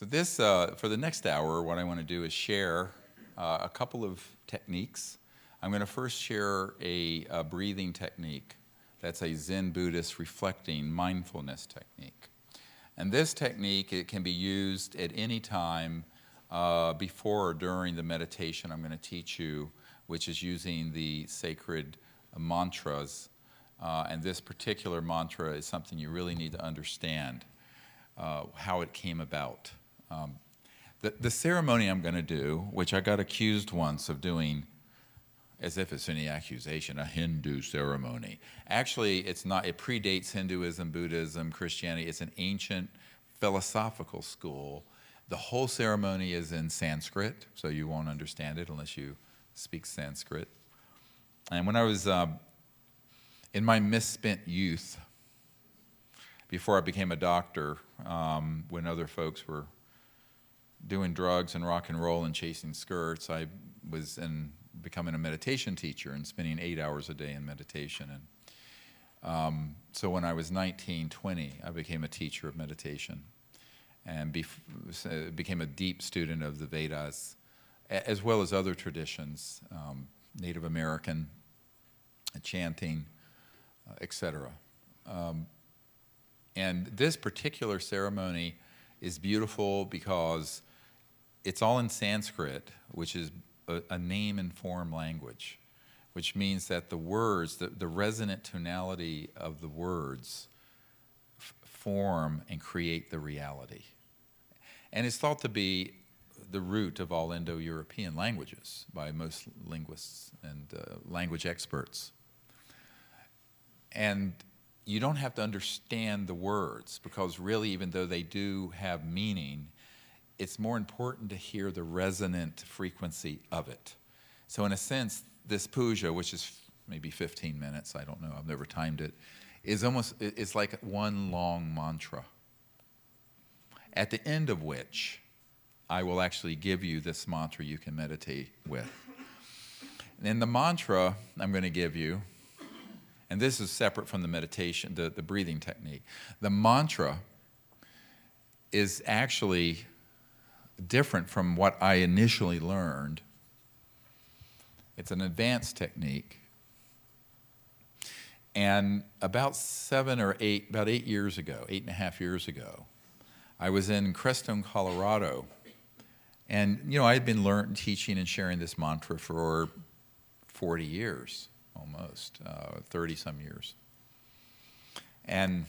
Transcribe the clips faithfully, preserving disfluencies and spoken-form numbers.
So this, uh, for the next hour, what I want to do is share uh, a couple of techniques. I'm going to first share a, a breathing technique. That's a Zen Buddhist reflecting mindfulness technique. And this technique, it can be used at any time uh, before or during the meditation I'm going to teach you, which is using the sacred mantras. Uh, and this particular mantra is something you really need to understand uh, how it came about. Um, the, the ceremony I'm going to do, which I got accused once of doing, as if it's any accusation, a Hindu ceremony. Actually, it's not. It predates Hinduism, Buddhism, Christianity. It's an ancient philosophical school. The whole ceremony is in Sanskrit, so you won't understand it unless you speak Sanskrit. And when I was uh, in my misspent youth, before I became a doctor, um, when other folks were doing drugs and rock and roll and chasing skirts, I was in becoming a meditation teacher and spending eight hours a day in meditation. And um, so when I was nineteen, twenty, I became a teacher of meditation and bef became a deep student of the Vedas, as well as other traditions, um, Native American, chanting, uh, et cetera. Um, and this particular ceremony is beautiful because it's all in Sanskrit, which is a, a name and form language, which means that the words, the, the resonant tonality of the words f form and create the reality. And it's thought to be the root of all Indo-European languages by most linguists and uh, language experts. And you don't have to understand the words, because really, even though they do have meaning, it's more important to hear the resonant frequency of it. So in a sense, this puja, which is maybe fifteen minutes, I don't know, I've never timed it, is almost, it's like one long mantra, at the end of which I will actually give you this mantra you can meditate with. And the mantra I'm going to give you, and this is separate from the meditation, the, the breathing technique, the mantra is actually different from what I initially learned. It's an advanced technique. And about seven or eight, about eight years ago, eight and a half years ago, I was in Crestone, Colorado. And, you know, I had been learning, teaching and sharing this mantra for forty years, almost, uh, thirty some years. And,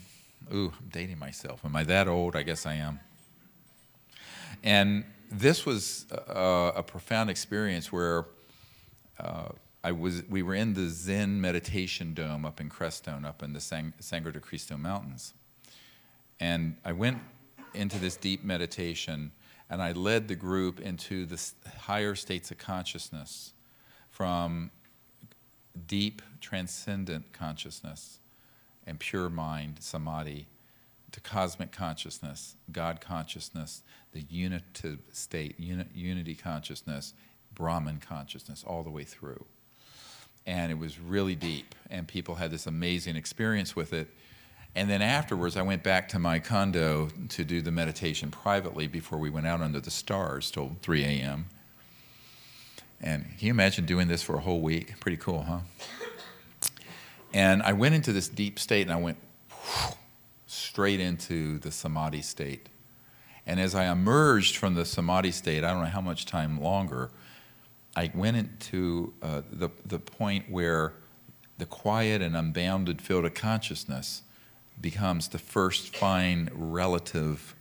ooh, I'm dating myself. Am I that old? I guess I am. And this was a, a profound experience where uh, I was, we were in the Zen meditation dome up in Crestone, up in the Sang, Sangre de Cristo mountains. And I went into this deep meditation, and I led the group into the higher states of consciousness, from deep, transcendent consciousness and pure mind, samadhi, to cosmic consciousness, God consciousness, the unitive state, uni unity consciousness, Brahman consciousness, all the way through. And it was really deep, and people had this amazing experience with it. And then afterwards, I went back to my condo to do the meditation privately before we went out under the stars till three A M And can you imagine doing this for a whole week? Pretty cool, huh? And I went into this deep state, and I went whew, straight into the samadhi state. And as I emerged from the samadhi state, I don't know how much time longer, I went into uh, the, the point where the quiet and unbounded field of consciousness becomes the first fine relative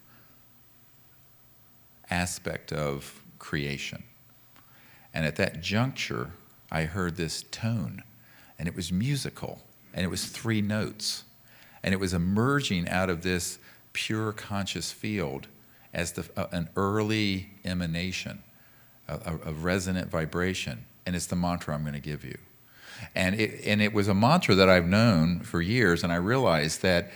aspect of creation. And at that juncture, I heard this tone, and it was musical, and it was three notes. And it was emerging out of this pure conscious field as the, uh, an early emanation, a, a resonant vibration, and it's the mantra I'm going to give you. And it, and it was a mantra that I've known for years, and I realized that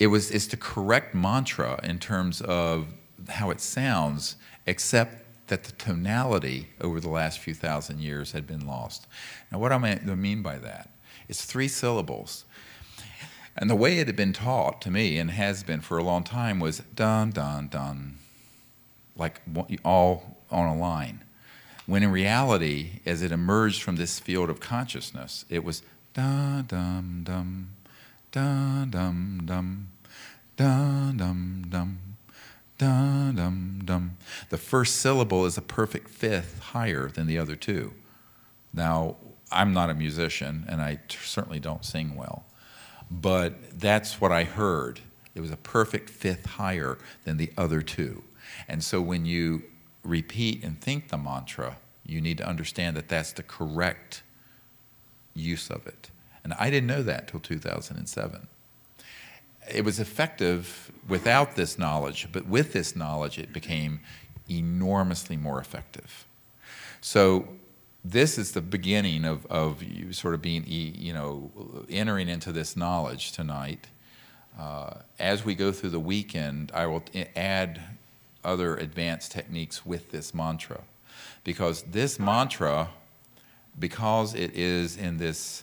it was, it's the correct mantra in terms of how it sounds, except that the tonality over the last few thousand years had been lost. Now, what do I mean by that? It's three syllables. And the way it had been taught to me, and has been for a long time, was dun, dun, dun, like all on a line. When in reality, as it emerged from this field of consciousness, it was da-dum-dum, da-dum-dum, da-dum-dum, da-dum-dum. The first syllable is a perfect fifth higher than the other two. Now, I'm not a musician, and I certainly don't sing well, but that's what I heard. It was a perfect fifth higher than the other two. And so when you repeat and think the mantra, you need to understand that that's the correct use of it. And I didn't know that till two thousand seven. It was effective without this knowledge, but with this knowledge, it became enormously more effective. So this is the beginning of, of you sort of being, you know, entering into this knowledge tonight. Uh, as we go through the weekend, I will add other advanced techniques with this mantra, because this mantra, because it is in this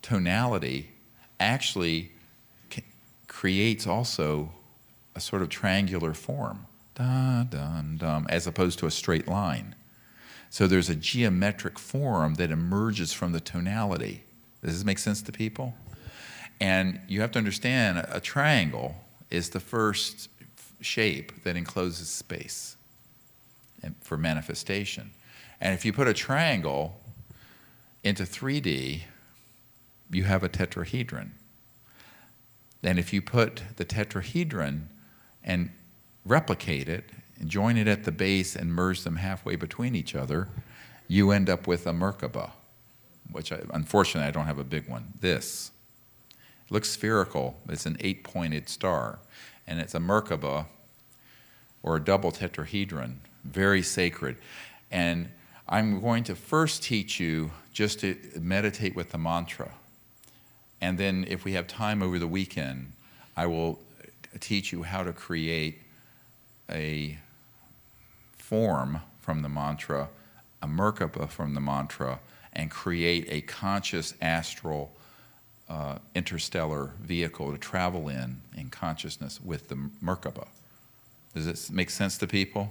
tonality, actually creates also a sort of triangular form, dun, dun, dun, as opposed to a straight line. So there's a geometric form that emerges from the tonality. Does this make sense to people? And you have to understand, a triangle is the first shape that encloses space and for manifestation. And if you put a triangle into three D, you have a tetrahedron. And if you put the tetrahedron and replicate it, and join it at the base and merge them halfway between each other, you end up with a Merkaba, which I, unfortunately I don't have a big one. This looks spherical. It's an eight-pointed star, and it's a Merkaba, or a double tetrahedron, very sacred. And I'm going to first teach you just to meditate with the mantra, and then if we have time over the weekend, I will teach you how to create a form from the mantra, a Merkaba from the mantra, and create a conscious astral uh, interstellar vehicle to travel in in consciousness with the Merkaba. Does this make sense to people?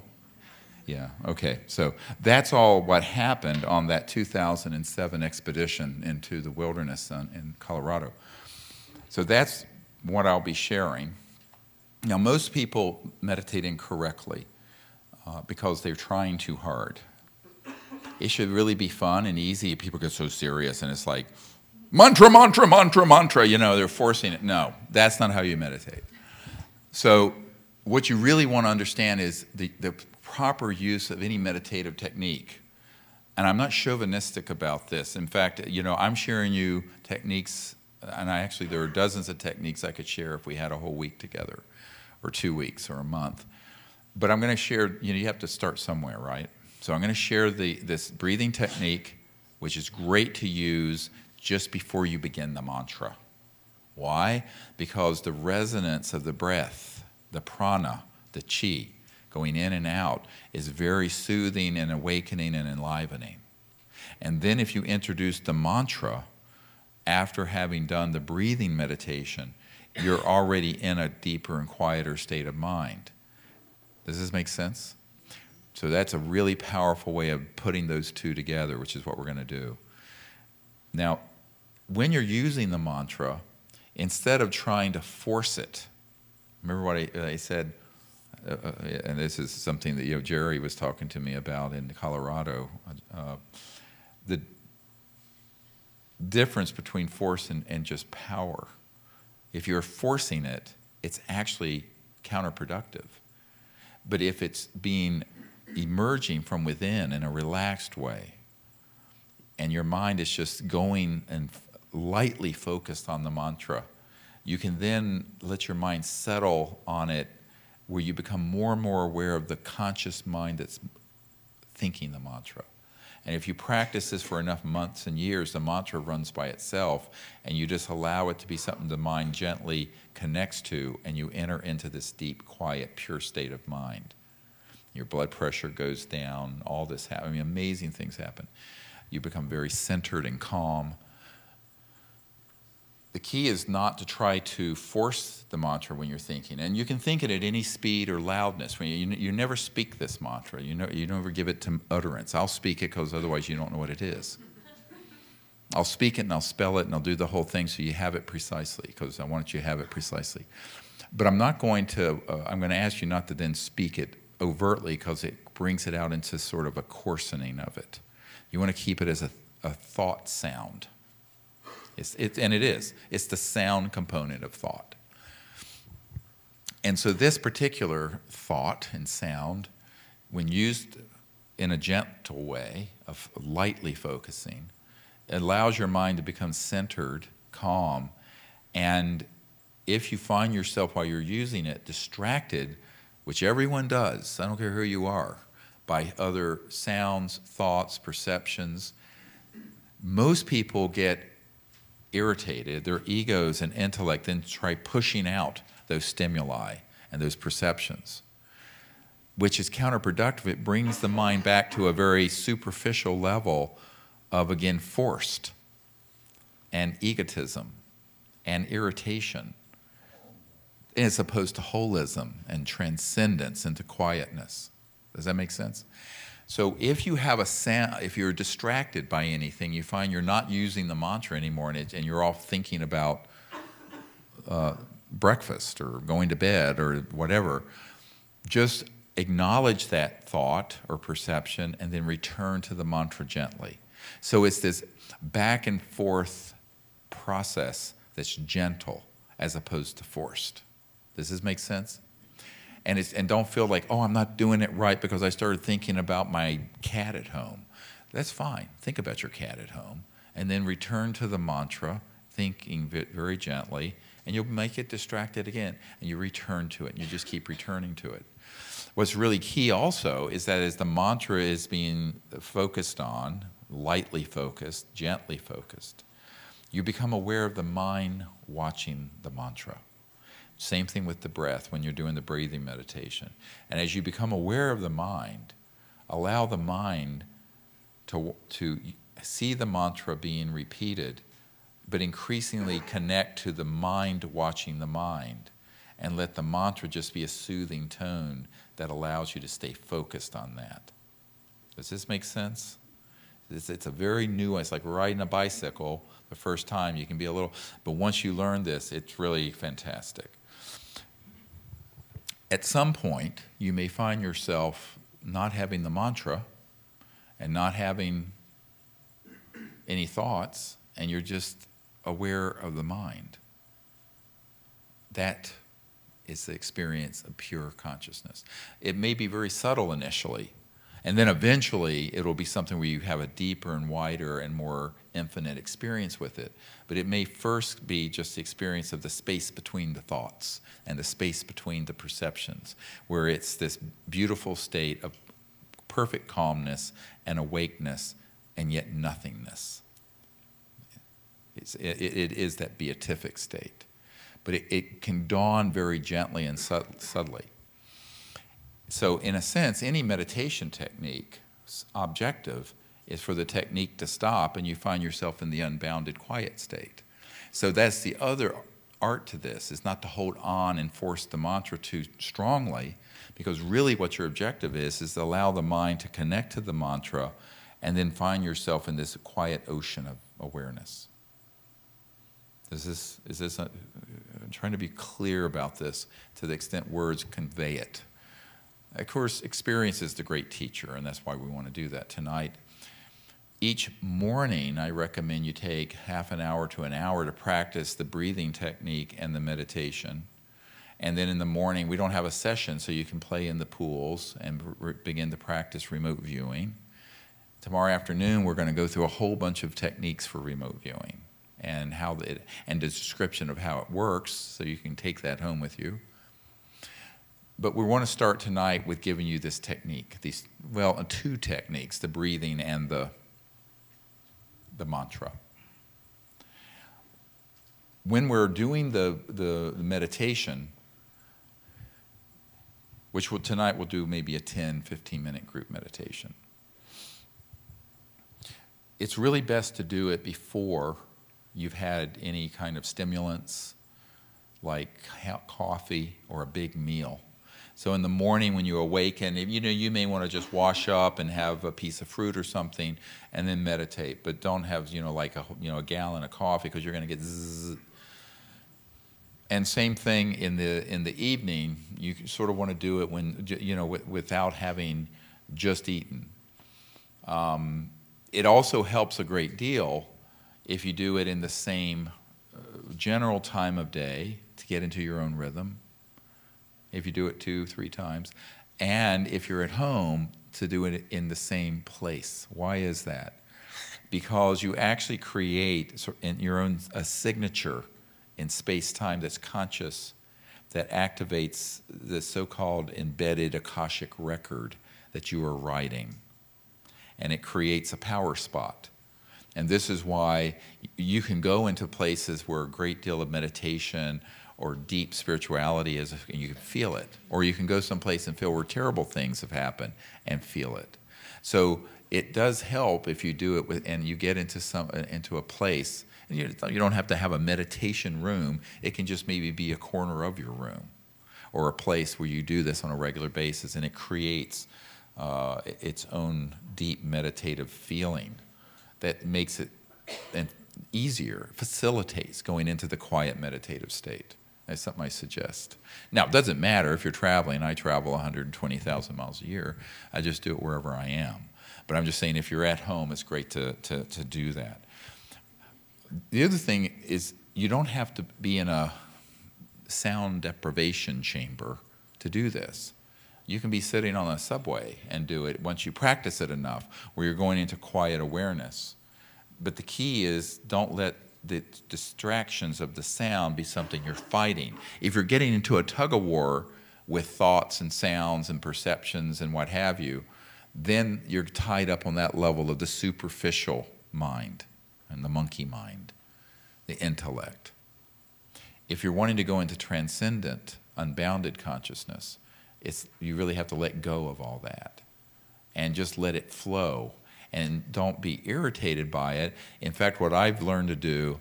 Yeah, okay. So that's all what happened on that two thousand seven expedition into the wilderness in Colorado. So that's what I'll be sharing. Now, most people meditate incorrectly uh, because they're trying too hard. It should really be fun and easy. People get so serious, and it's like, mantra, mantra, mantra, mantra. You know, they're forcing it. No, that's not how you meditate. So what you really want to understand is the, the proper use of any meditative technique. And I'm not chauvinistic about this. In fact, you know, I'm sharing you techniques, and I actually, there are dozens of techniques I could share if we had a whole week together, or two weeks, or a month. But I'm going to share, you know, you have to start somewhere, right? So I'm going to share the, this breathing technique, which is great to use just before you begin the mantra. Why? Because the resonance of the breath, the prana, the chi, going in and out, is very soothing and awakening and enlivening. And then if you introduce the mantra after having done the breathing meditation, you're already in a deeper and quieter state of mind. Does this make sense? So that's a really powerful way of putting those two together, which is what we're going to do. Now, when you're using the mantra, instead of trying to force it, remember what I, I said, uh, and this is something that, you know, Jerry was talking to me about in Colorado, uh, the difference between force and, and just power. If you're forcing it, it's actually counterproductive. But if it's being emerging from within in a relaxed way, and your mind is just going and lightly focused on the mantra, you can then let your mind settle on it, where you become more and more aware of the conscious mind that's thinking the mantra. And if you practice this for enough months and years, the mantra runs by itself, and you just allow it to be something the mind gently connects to, and you enter into this deep, quiet, pure state of mind. Your blood pressure goes down, all this happens. I mean, amazing things happen. You become very centered and calm. the key is not to try to force the mantra when you're thinking. And you can think it at any speed or loudness. When you, you, you never speak this mantra. You, know, you never give it to utterance. I'll speak it because otherwise you don't know what it is. I'll speak it and I'll spell it and I'll do the whole thing so you have it precisely, because I want you to have it precisely. But I'm not going to, uh, I'm going to ask you not to then speak it overtly, because it brings it out into sort of a coarsening of it. You want to keep it as a, a thought sound. It's, it, and it is. It's the sound component of thought. And so this particular thought and sound, when used in a gentle way of lightly focusing, allows your mind to become centered, calm, and if you find yourself while you're using it distracted, which everyone does, I don't care who you are, by other sounds, thoughts, perceptions, most people get irritated, their egos and intellect then try pushing out those stimuli and those perceptions, which is counterproductive. It brings the mind back to a very superficial level of, again, forced and egotism and irritation, as opposed to holism and transcendence into quietness. Does that make sense? So if you have a sound, if you're distracted by anything, you find you're not using the mantra anymore, and, it, and you're off thinking about uh, breakfast or going to bed or whatever, just acknowledge that thought or perception and then return to the mantra gently. So it's this back and forth process that's gentle as opposed to forced. Does this make sense? And, it's, and don't feel like, oh, I'm not doing it right because I started thinking about my cat at home. That's fine. Think about your cat at home. And then return to the mantra, thinking very gently, and you'll make it distracted again. And you return to it, and you just keep returning to it. What's really key also is that as the mantra is being focused on, lightly focused, gently focused, you become aware of the mind watching the mantra. Same thing with the breath when you're doing the breathing meditation. And as you become aware of the mind, allow the mind to, to see the mantra being repeated, but increasingly connect to the mind watching the mind, and let the mantra just be a soothing tone that allows you to stay focused on that. Does this make sense? It's, it's a very nuanced, like riding a bicycle. The first time you can be a little, but once you learn this, it's really fantastic. At some point, you may find yourself not having the mantra and not having any thoughts, and you're just aware of the mind. That is the experience of pure consciousness. It may be very subtle initially, and then eventually it'll be something where you have a deeper and wider and more infinite experience with it. But it may first be just the experience of the space between the thoughts and the space between the perceptions, where it's this beautiful state of perfect calmness and awakeness and yet nothingness. It's, it, it is that beatific state. But it, it can dawn very gently and subtly. So in a sense, any meditation technique, objective, is for the technique to stop and you find yourself in the unbounded quiet state. So that's the other art to this, is not to hold on and force the mantra too strongly, because really what your objective is, is to allow the mind to connect to the mantra and then find yourself in this quiet ocean of awareness. Is this, is this, a, I'm trying to be clear about this to the extent words convey it. Of course, experience is the great teacher, and that's why we want to do that tonight. Each morning, I recommend you take half an hour to an hour to practice the breathing technique and the meditation. And then in the morning, we don't have a session, so you can play in the pools and begin to practice remote viewing. Tomorrow afternoon, we're going to go through a whole bunch of techniques for remote viewing and how it, and the description of how it works, so you can take that home with you. But we want to start tonight with giving you this technique, these, well, two techniques, the breathing and the, the mantra. When we're doing the, the, the meditation, which we'll, tonight we'll do maybe a ten, fifteen minute group meditation, it's really best to do it before you've had any kind of stimulants like coffee or a big meal. So in the morning when you awaken, you know, you may want to just wash up and have a piece of fruit or something and then meditate, but don't have, you know, like a, you know, a gallon of coffee, because you're going to get zzz. And same thing in the in the evening. You sort of want to do it when, you know, without having just eaten. Um, it also helps a great deal if you do it in the same general time of day to get into your own rhythm, if you do it two, three times, and if you're at home, to do it in the same place. Why is that? Because you actually create in your own a signature in space-time that's conscious, that activates the so-called embedded Akashic record that you are writing, and it creates a power spot. And this is why you can go into places where a great deal of meditation or deep spirituality is, and you can feel it. Or you can go someplace and feel where terrible things have happened and feel it. So it does help if you do it with, and you get into some into a place, and you, you don't have to have a meditation room. It can just maybe be a corner of your room or a place where you do this on a regular basis, and it creates uh, its own deep meditative feeling that makes it easier, facilitates going into the quiet meditative state. That's something I suggest. Now, it doesn't matter if you're traveling. I travel one hundred twenty thousand miles a year. I just do it wherever I am. But I'm just saying, if you're at home, it's great to, to, to do that. The other thing is, you don't have to be in a sound deprivation chamber to do this. You can be sitting on a subway and do it once you practice it enough, where you're going into quiet awareness. But the key is, don't let the distractions of the sound be something you're fighting. If you're getting into a tug-of-war with thoughts and sounds and perceptions and what have you, then you're tied up on that level of the superficial mind and the monkey mind, the intellect. If you're wanting to go into transcendent, unbounded consciousness, it's, you really have to let go of all that and just let it flow. And don't be irritated by it. In fact, what I've learned to do,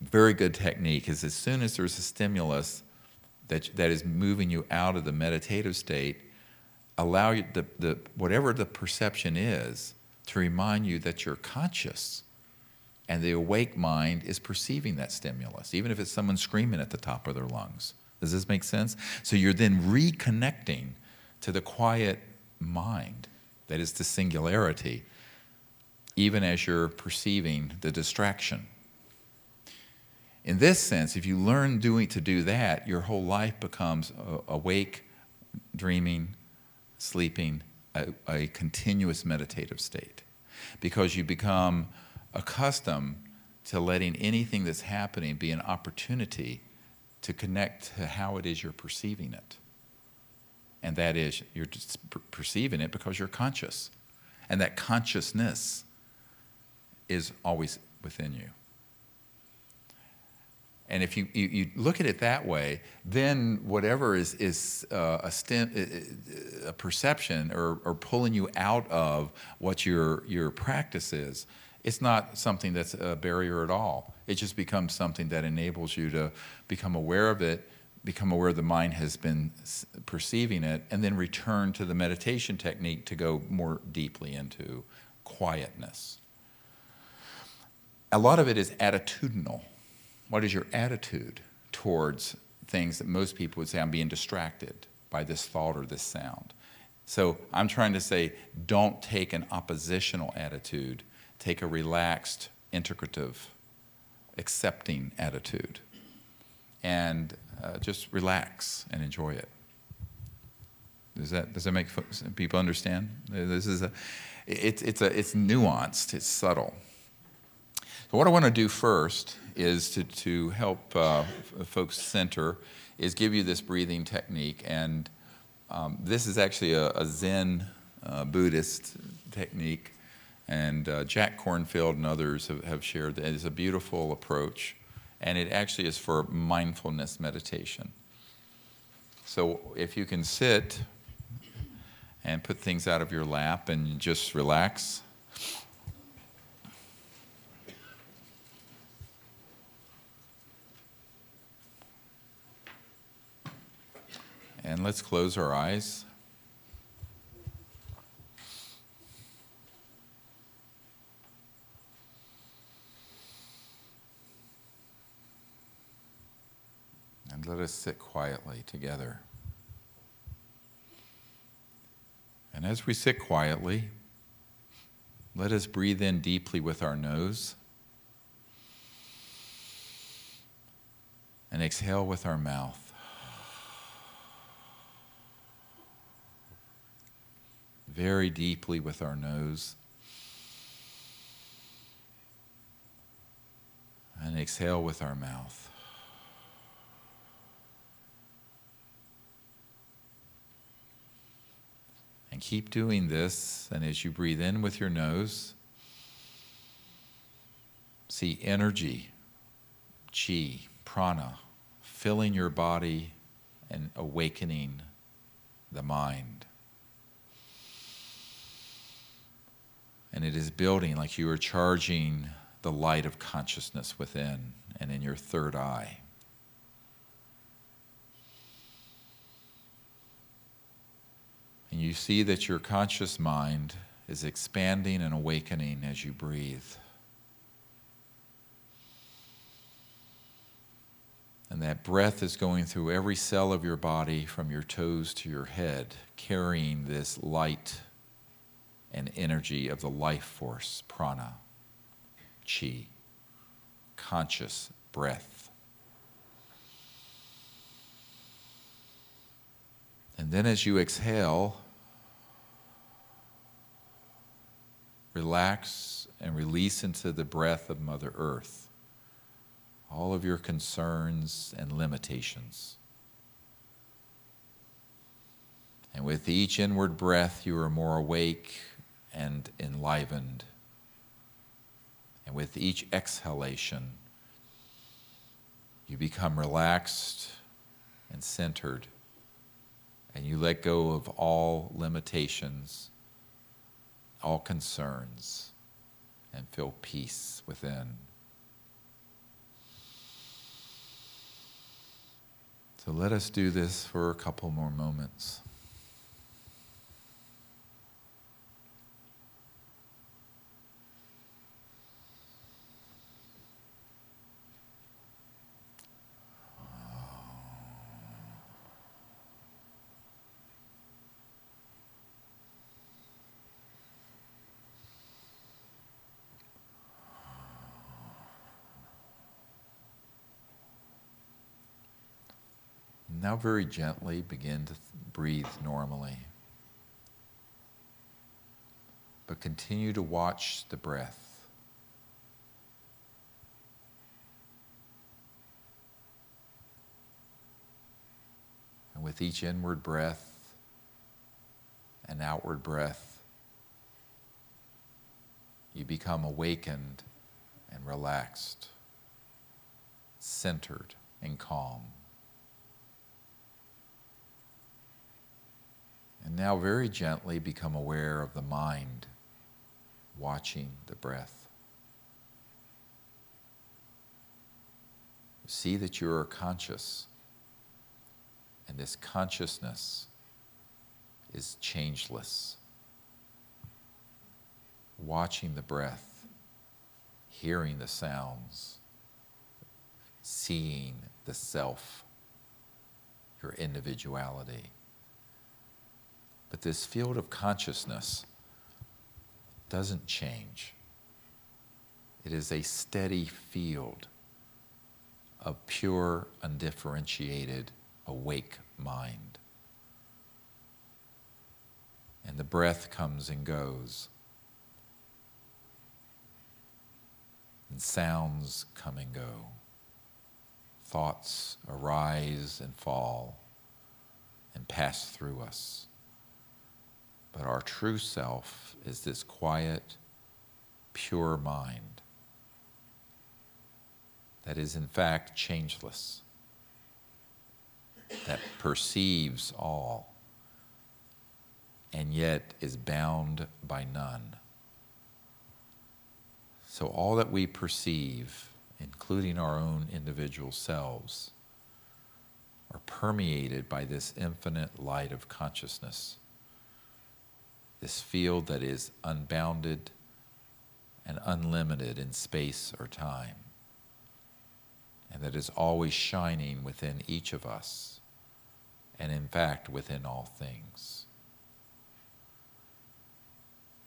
very good technique, is as soon as there's a stimulus that, that is moving you out of the meditative state, allow you the, the, whatever the perception is to remind you that you're conscious and the awake mind is perceiving that stimulus, even if it's someone screaming at the top of their lungs. Does this make sense? So you're then reconnecting to the quiet mind that is the singularity, even as you're perceiving the distraction. In this sense, if you learn doing to do that, your whole life becomes awake, dreaming, sleeping, a, a continuous meditative state, because you become accustomed to letting anything that's happening be an opportunity to connect to how it is you're perceiving it. And that is, you're just perceiving it because you're conscious. And that consciousness is always within you. And if you, you, you look at it that way, then whatever is, is uh, a, stim, a perception or, or pulling you out of what your, your practice is, it's not something that's a barrier at all. It just becomes something that enables you to become aware of it, become aware the mind has been perceiving it, and then return to the meditation technique to go more deeply into quietness. A lot of it is attitudinal. What is your attitude towards things that most people would say, I'm being distracted by this thought or this sound? So I'm trying to say, don't take an oppositional attitude. Take a relaxed, integrative, accepting attitude. And uh, just relax and enjoy it. Does that, does that make folks, people understand? This is a, it, it's, a, it's nuanced, it's subtle. So what I want to do first is to, to help uh, folks center, is give you this breathing technique. And um, this is actually a, a Zen uh, Buddhist technique. And uh, Jack Cornfield and others have, have shared that it's a beautiful approach. And it actually is for mindfulness meditation. So if you can sit and put things out of your lap and just relax. And let's close our eyes. And let us sit quietly together. And as we sit quietly, let us breathe in deeply with our nose and exhale with our mouth. Very deeply with our nose and exhale with our mouth. And keep doing this, and as you breathe in with your nose, see energy, chi, prana, filling your body and awakening the mind. And it is building like you are charging the light of consciousness within and in your third eye. And you see that your conscious mind is expanding and awakening as you breathe. And that breath is going through every cell of your body from your toes to your head, carrying this light and energy of the life force, prana, chi, conscious breath. And then as you exhale, relax and release into the breath of Mother Earth all of your concerns and limitations. And with each inward breath, you are more awake and enlivened. And with each exhalation, you become relaxed and centered, and you let go of all limitations, all concerns, and feel peace within. So let us do this for a couple more moments. Now very gently begin to breathe normally, but continue to watch the breath. And with each inward breath and outward breath, you become awakened and relaxed, centered and calm. And now very gently become aware of the mind watching the breath. See that you are conscious, and this consciousness is changeless. Watching the breath, hearing the sounds, seeing the self, your individuality. But this field of consciousness doesn't change. It is a steady field of pure, undifferentiated, awake mind. And the breath comes and goes, and sounds come and go. Thoughts arise and fall and pass through us. But our true self is this quiet, pure mind that is in fact changeless, that perceives all and yet is bound by none. So all that we perceive, including our own individual selves, are permeated by this infinite light of consciousness, this field that is unbounded and unlimited in space or time, and that is always shining within each of us, and in fact within all things.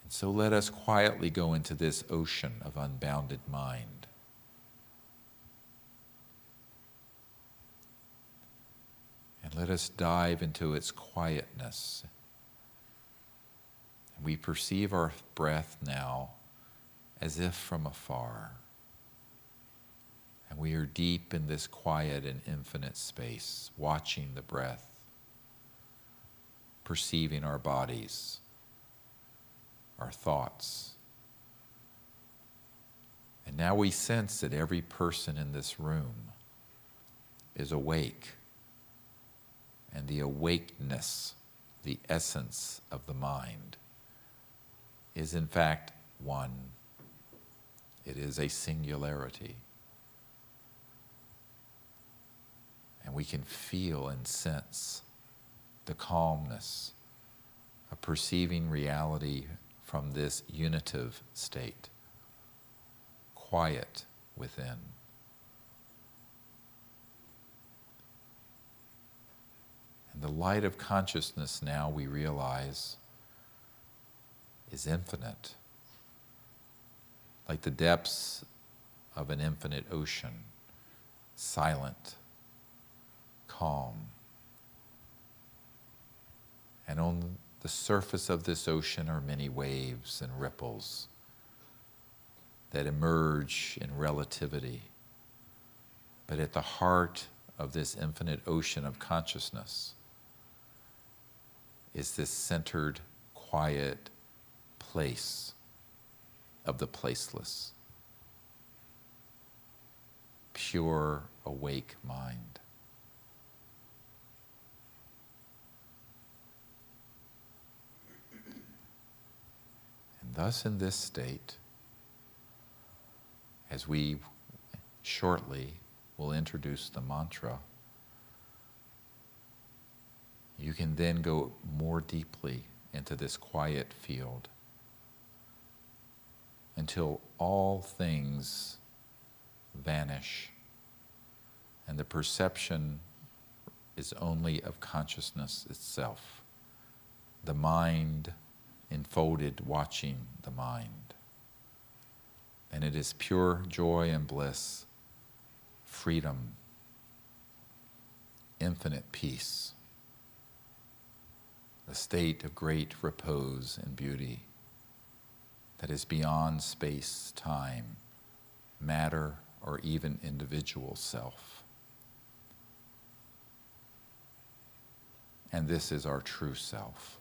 And so let us quietly go into this ocean of unbounded mind. And let us dive into its quietness. We perceive our breath now as if from afar. And we are deep in this quiet and infinite space, watching the breath, perceiving our bodies, our thoughts. And now we sense that every person in this room is awake. And the awakeness, the essence of the mind, is in fact one. It is a singularity. And we can feel and sense the calmness of perceiving reality from this unitive state, quiet within. And the light of consciousness now, we realize, is infinite, like the depths of an infinite ocean, silent, calm. And on the surface of this ocean are many waves and ripples that emerge in relativity. But at the heart of this infinite ocean of consciousness is this centered, quiet place of the placeless, pure, awake mind. And thus in this state, as we shortly will introduce the mantra, you can then go more deeply into this quiet field until all things vanish and the perception is only of consciousness itself, the mind enfolded watching the mind. And it is pure joy and bliss, freedom, infinite peace, a state of great repose and beauty that is beyond space, time, matter, or even individual self. And this is our true self.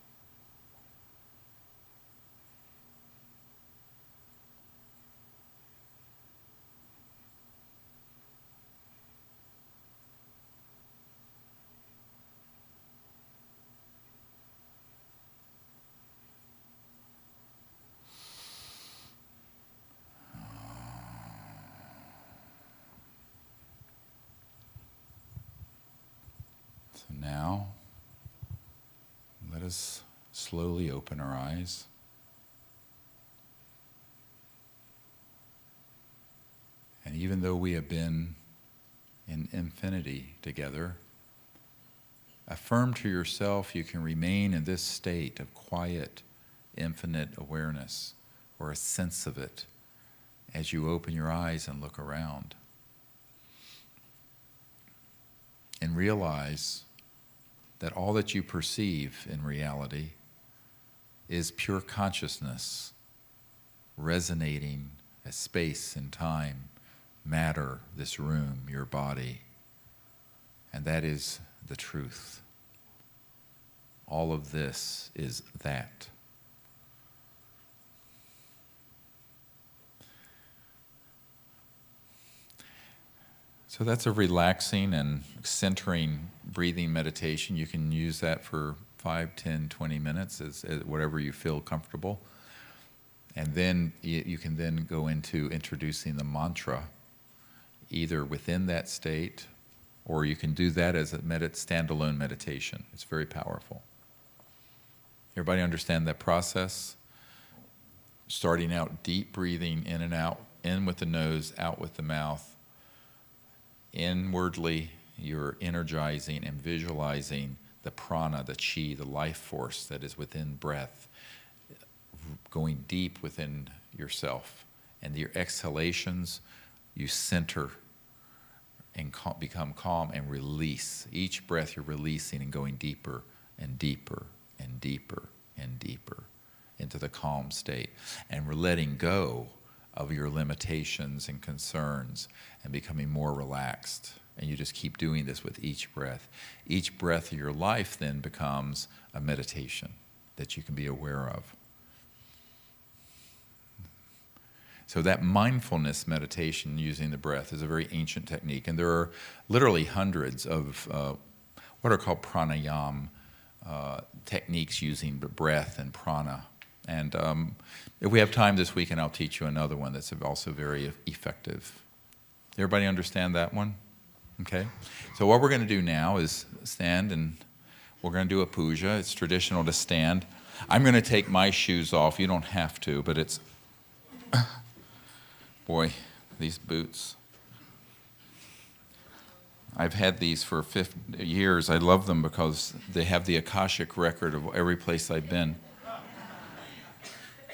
Now, let us slowly open our eyes. And even though we have been in infinity together, affirm to yourself you can remain in this state of quiet, infinite awareness, or a sense of it, as you open your eyes and look around. And realize that all that you perceive in reality is pure consciousness resonating as space and time, matter, this room, your body. And that is the truth. All of this is that. So that's a relaxing and centering breathing meditation. You can use that for five, ten, twenty minutes, as, as whatever you feel comfortable. And then you, you can then go into introducing the mantra, either within that state or you can do that as a medit standalone meditation. It's very powerful. Everybody understand that process? Starting out deep breathing in and out, in with the nose, out with the mouth. Inwardly, you're energizing and visualizing the prana, the chi, the life force that is within breath, going deep within yourself. And your exhalations, you center and cal- become calm and release. Each breath you're releasing and going deeper and deeper and deeper and deeper into the calm state. And we're letting go of your limitations and concerns and becoming more relaxed. And you just keep doing this with each breath. Each breath of your life then becomes a meditation that you can be aware of. So that mindfulness meditation using the breath is a very ancient technique. And there are literally hundreds of uh, what are called pranayama uh, techniques using the breath and prana. And um, if we have time this weekend, I'll teach you another one that's also very effective. Everybody understand that one? Okay. So what we're going to do now is stand, and we're going to do a puja. It's traditional to stand. I'm going to take my shoes off. You don't have to, but it's... Boy, these boots. I've had these for fifty years. I love them because they have the Akashic record of every place I've been.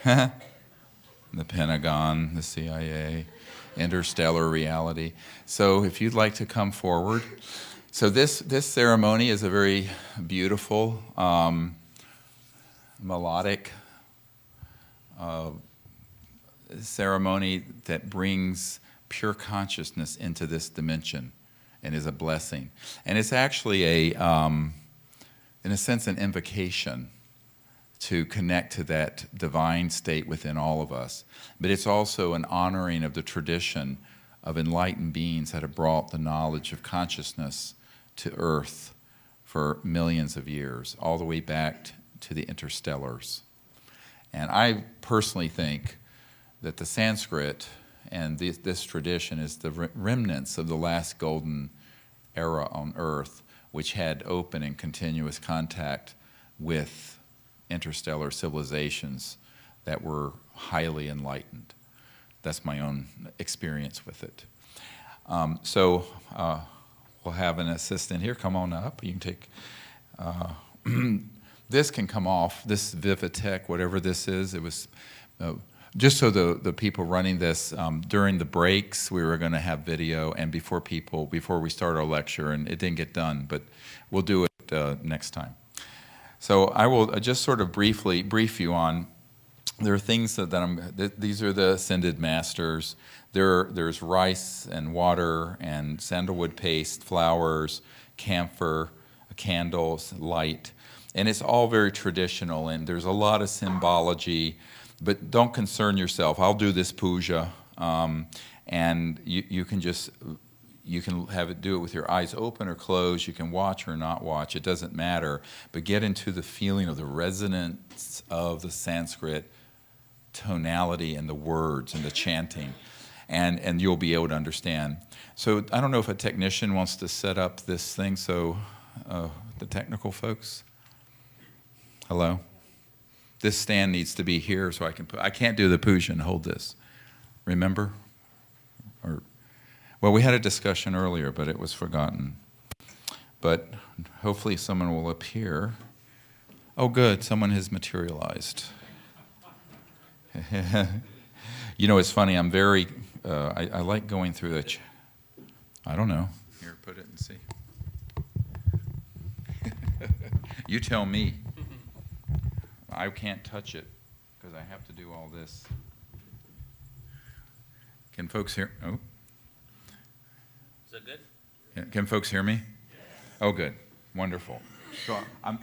The Pentagon, the C I A, interstellar reality. So if you'd like to come forward. So this, this ceremony is a very beautiful, um, melodic uh, ceremony that brings pure consciousness into this dimension and is a blessing. And it's actually, a, um, in a sense, an invocation to connect to that divine state within all of us. But it's also an honoring of the tradition of enlightened beings that have brought the knowledge of consciousness to Earth for millions of years, all the way back to the interstellars. And I personally think that the Sanskrit and this, this tradition is the remnants of the last golden era on Earth, which had open and continuous contact with interstellar civilizations that were highly enlightened. That's my own experience with it. Um, so uh, we'll have an assistant here. Come on up. You can take, uh, this can come off, this Vivitech, whatever this is. It was, uh, just so the, the people running this, um, during the breaks, we were going to have video, and before people, before we start our lecture, and it didn't get done, but we'll do it uh, next time. So I will just sort of briefly brief you on, there are things that, that I'm, th these are the ascended masters. There, there's rice and water and sandalwood paste, flowers, camphor, candles, light. And it's all very traditional, and there's a lot of symbology, but don't concern yourself. I'll do this puja, um, and you, you can just, you can have it, do it with your eyes open or closed. You can watch or not watch. It doesn't matter. But get into the feeling of the resonance of the Sanskrit tonality and the words and the chanting, and, and you'll be able to understand. So I don't know if a technician wants to set up this thing. So uh, the technical folks, hello. This stand needs to be here so I can put, I can't do the puja and hold this. Remember? Or... Well, we had a discussion earlier, but it was forgotten. But hopefully someone will appear. Oh, good, someone has materialized. You know, it's funny, I'm very, uh, I, I like going through the, ch I don't know. Here, put it and see. You tell me. I can't touch it because I have to do all this. Can folks hear? Oh. Is that good? Yeah. Can folks hear me? Yes. Oh, good. Wonderful. So I'm,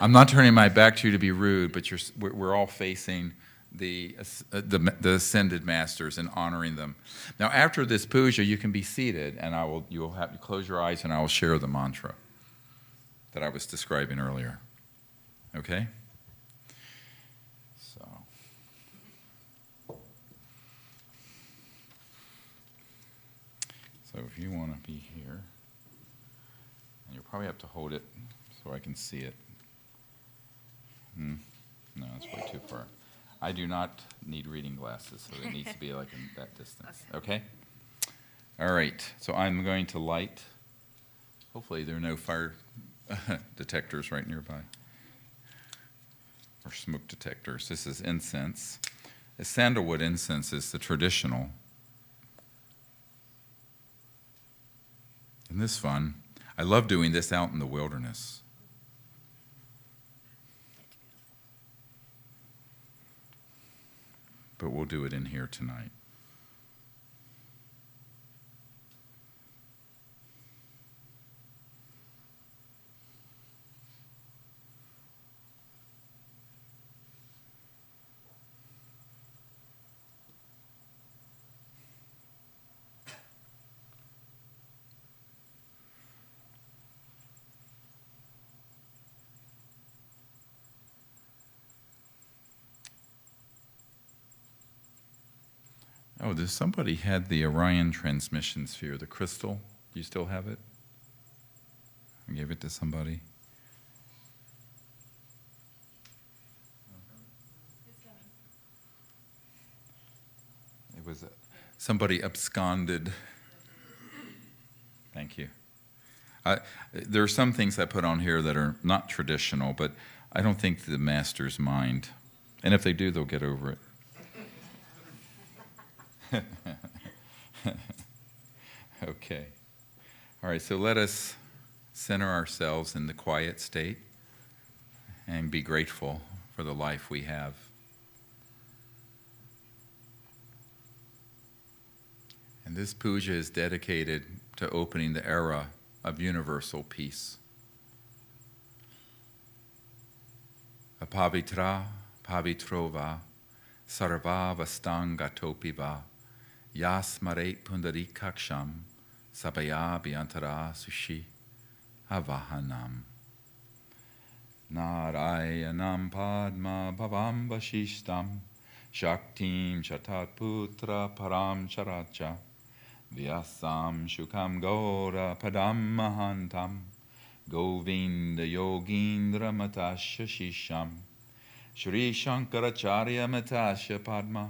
I'm not turning my back to you to be rude, but you're, we're all facing the, uh, the, the ascended masters and honoring them. Now, after this puja, you can be seated, and I will, you'll have to close your eyes, and I will share the mantra that I was describing earlier. Okay? So if you want to be here, and you'll probably have to hold it so I can see it. Hmm. No, it's way too far. I do not need reading glasses, so it needs to be like in that distance. Okay. Okay? All right. So I'm going to light. Hopefully there are no fire detectors right nearby, or smoke detectors. This is incense. The sandalwood incense is the traditional. Isn't this fun? I love doing this out in the wilderness. But we'll do it in here tonight. Oh, there's somebody had the Orion transmission sphere, the crystal. Do you still have it? I gave it to somebody. It was a, somebody absconded. Thank you. I, there are some things I put on here that are not traditional, but I don't think the masters mind. And if they do, they'll get over it. Okay. All right, so let us center ourselves in the quiet state and be grateful for the life we have. And this puja is dedicated to opening the era of universal peace. Apavitra pavitrova sarva vastangatopiva Yasmare pundarikaksham sabaya biantara sushi avahanam Narayanam padma bhavam vashishtam shaktim chatat putra param characha vyasam shukam gora padam mahantam govinda yogindra matasya shisham Shri Shankaracharya matasya padma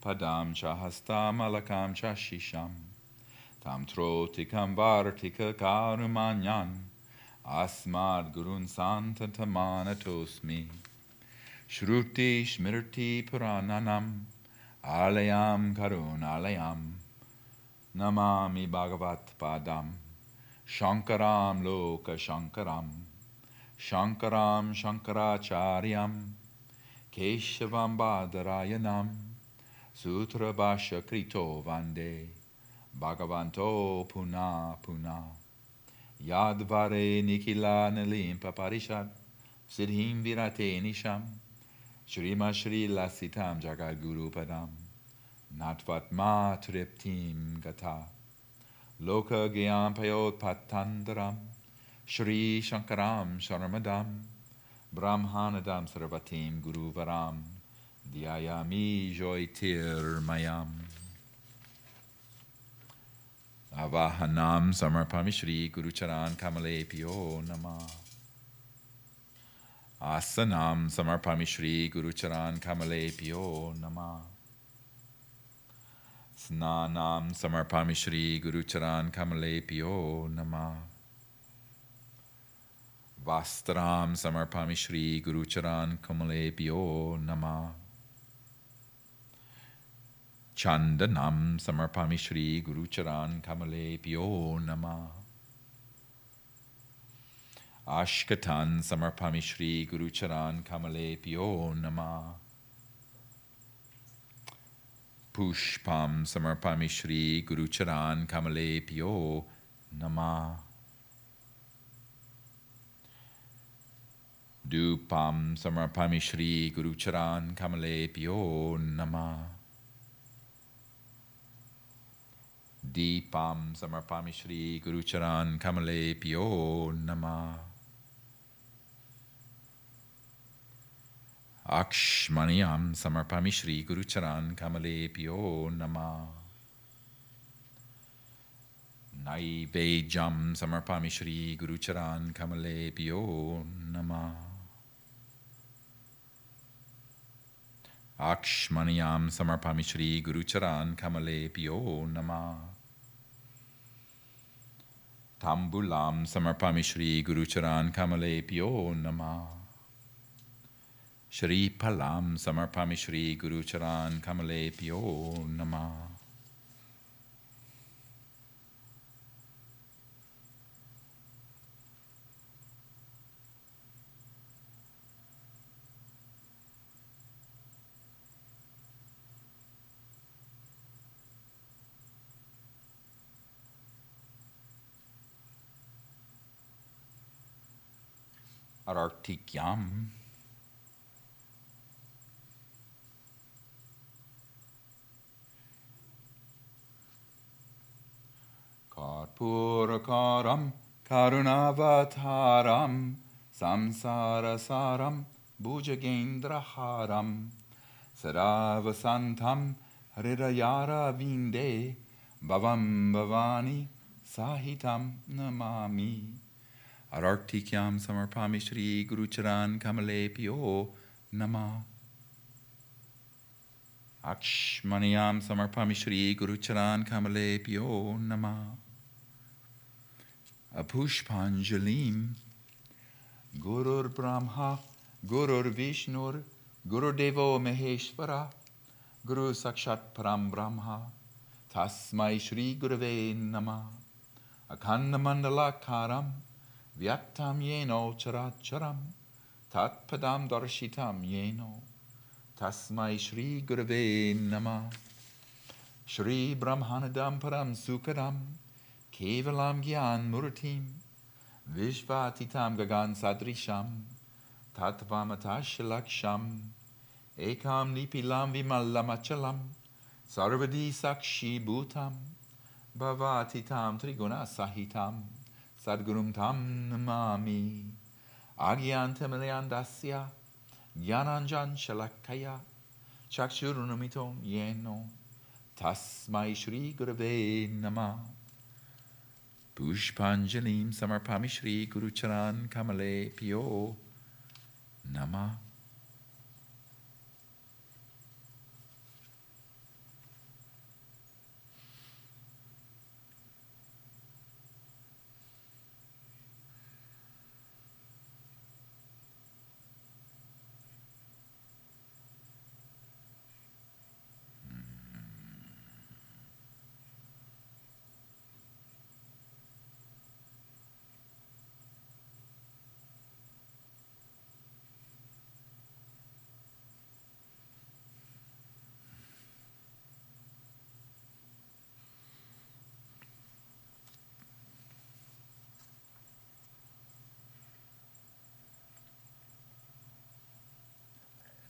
Padam chahastam alakam chashisham Tam trotikam vartika karumanyan Asmad gurun santantamanatosmi Shruti smirti purananam Alayam karun alayam Namami bhagavat padam Shankaram loka shankaram Shankaram shankaracharyam Keshavam badarayanam Sutra Bhasha Krito Vande Bhagavanto Puna Puna Yadvare Nikila Nilimpa Parishad Siddhim Virate Nisham Shrima Shri Lasitam Jagadguru Padam Natvatma Triptim Gata Loka Gyam Payot Patandaram Shri Shankaram Sharamadam Brahmanadam Sarvatim Guru Varam Dhyayami joitir mayam avahanam samarpami shri gurucharan kamale pyo nama asanam samarpami shri gurucharan kamale pyo nama snanam samarpami shri gurucharan kamale pyo nama vastram samarpami shri gurucharan kamale pyo nama Chandanam samarpami shri gurucharan kamale pyo nama Ashkatan samarpami shri gurucharan kamale pyo nama Pushpam samarpami shri gurucharan kamale pyo nama Dupam samarpami shri gurucharan kamale pyo nama Deepam samarpami shri gurucharan kamale pyo nama Akshmaniyam samarpami shri gurucharan kamale pyo nama Naivejam samarpami shri gurucharan kamale pyo nama. Akshmaniyam samarpami shri gurucharan kamale pyo nama. Tambulam samarpami shri gurucharan kamale pyo nama. Shri palam samarpami shri gurucharan kamale pyo nama. Arartikyam. Karpurakaram karunavataram samsarasaram bhujagendraharam saravasantam hrirayara vinde bhavam bhavani sahitam namami. Arartikyam samarpami shri gurucharan kamale pyo nama. Akshmaniyam samarpami shri gurucharan kamale pyo nama. Apushpanjalim gurur brahma gurur vishnur gurur devo maheshvara guru sakshat param brahma tasmai shri gurave nama. Akhanda mandalakaram vyaktam yeno characharam tat padam darshitam yeno tasmai shri gurave nama. Shri brahmanadam param sukadam kevalam gyan murtim vishvatitam gagan sadrisham tatvamatashalaksham ekam nipilam vimalamachalam sarvadi sakshi bhutam bhavatitam triguna sahitam Sadgurum tam namami. Agyantamiliandasya Gyananjan shalakaya Chakshurunamitom yeno Tasmai shri gurave nama. Pushpanjalim samarpami shri gurucharan kamale pyo nama.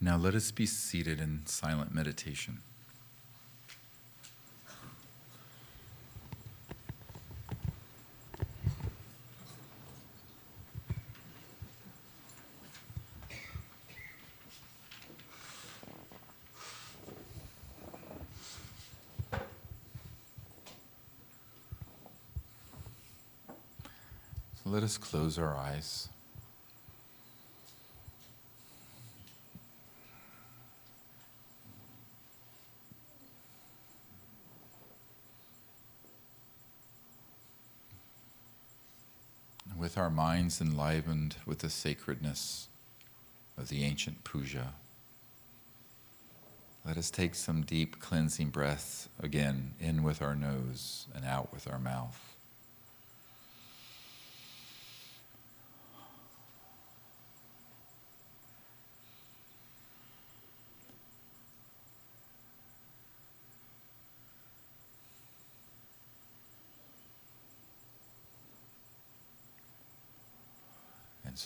Now let us be seated in silent meditation. So let us close our eyes. With our minds enlivened with the sacredness of the ancient puja, let us take some deep cleansing breaths again, in with our nose and out with our mouth.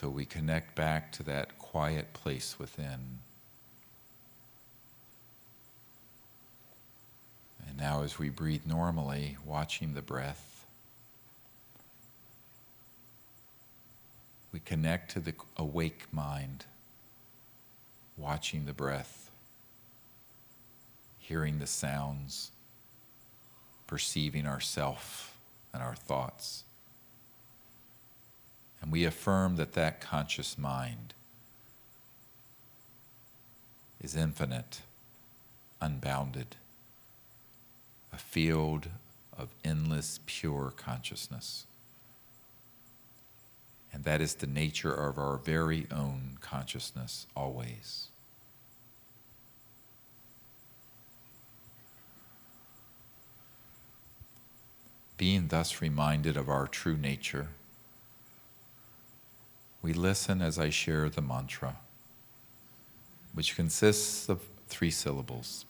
So we connect back to that quiet place within. And now as we breathe normally, watching the breath, we connect to the awake mind, watching the breath, hearing the sounds, perceiving ourself and our thoughts. And we affirm that that conscious mind is infinite, unbounded, a field of endless, pure consciousness. And that is the nature of our very own consciousness always. Being thus reminded of our true nature, we listen as I share the mantra, which consists of three syllables.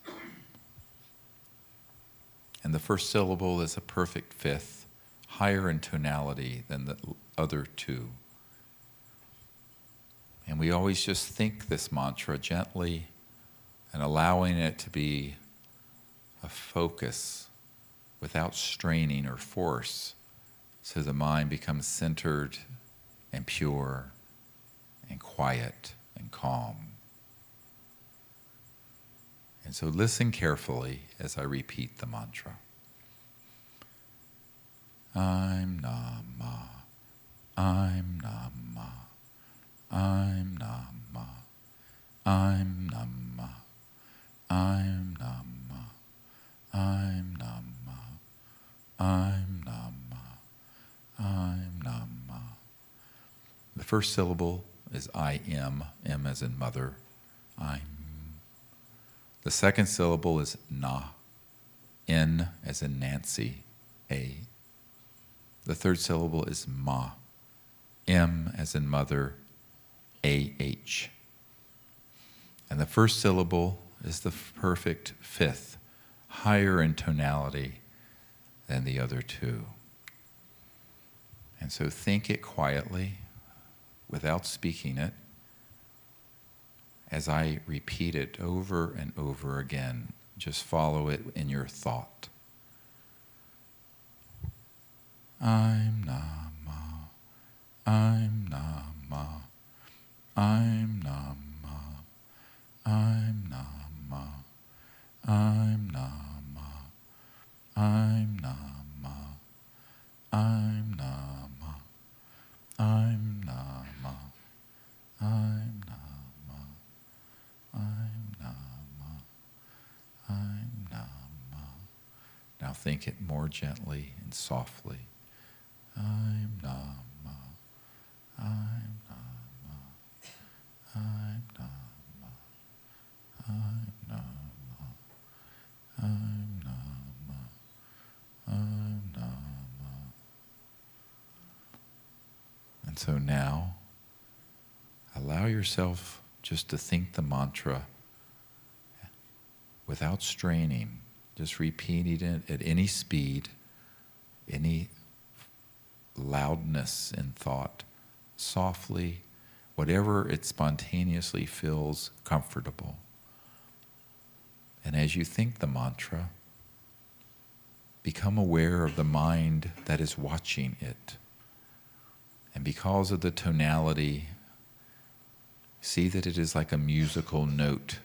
And the first syllable is a perfect fifth, higher in tonality than the other two. And we always just think this mantra gently and allowing it to be a focus without straining or force, so the mind becomes centered and pure and quiet and calm. And so listen carefully as I repeat the mantra. I'm Namah, I'm Namah, I'm Namah, I'm Namah, I'm Namah, I'm Namah. I'm Namah, I'm Namah. The first syllable is I am, M as in mother, I'm. The second syllable is Na, N as in Nancy, A. The third syllable is Ma, M as in mother, A H. And the first syllable is the perfect fifth, higher in tonality than the other two. And so think it quietly, without speaking it, as I repeat it over and over again. Just follow it in your thought. I'm Namah, I'm Namah, I'm Namah, I'm Namah, I'm Namah. I'm Namah, I'm Namah, I'm Namah, I'm Namah, I'm Namah, I'm Namah. Now think it more gently and softly. I'm Namah, I'm Namah, I'm Namah, I'm Namah, I'm And so now, allow yourself just to think the mantra without straining, just repeating it at any speed, any loudness in thought, softly, whatever it spontaneously feels comfortable. And as you think the mantra, become aware of the mind that is watching it. And because of the tonality, see that it is like a musical note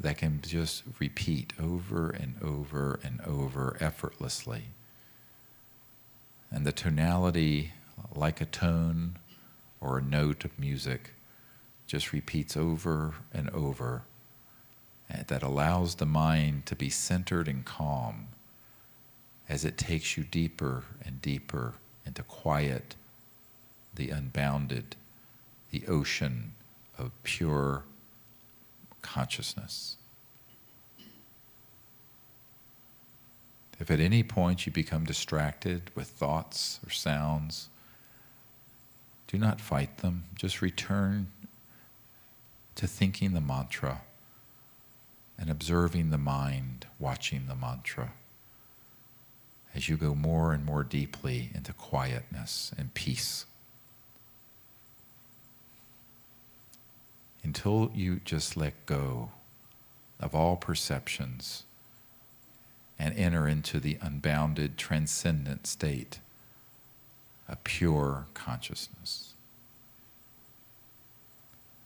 that can just repeat over and over and over effortlessly. And the tonality, like a tone or a note of music, just repeats over and over. And that allows the mind to be centered and calm as it takes you deeper and deeper into quiet, the unbounded, the ocean of pure consciousness. If at any point you become distracted with thoughts or sounds, do not fight them. Just return to thinking the mantra and observing the mind, watching the mantra, as you go more and more deeply into quietness and peace, until you just let go of all perceptions and enter into the unbounded, transcendent state of pure consciousness.